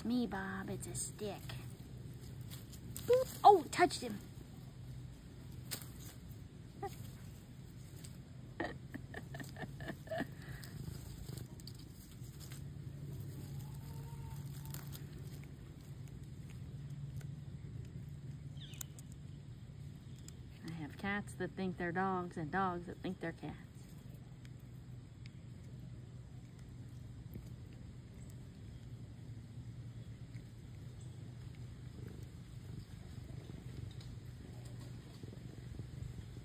It's me, Bob. It's a stick. Boop. Oh, touched him. I have cats that think they're dogs and dogs that think they're cats.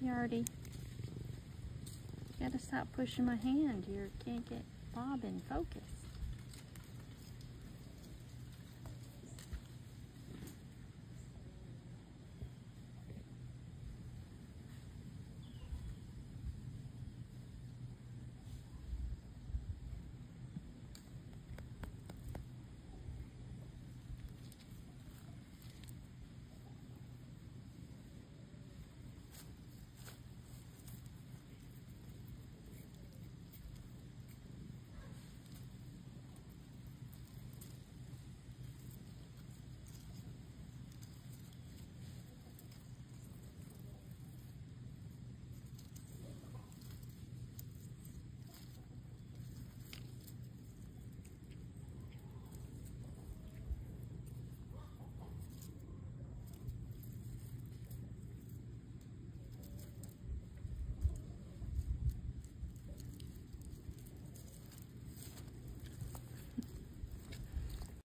Yardy, gotta stop pushing my hand. You can't get Bob in focus.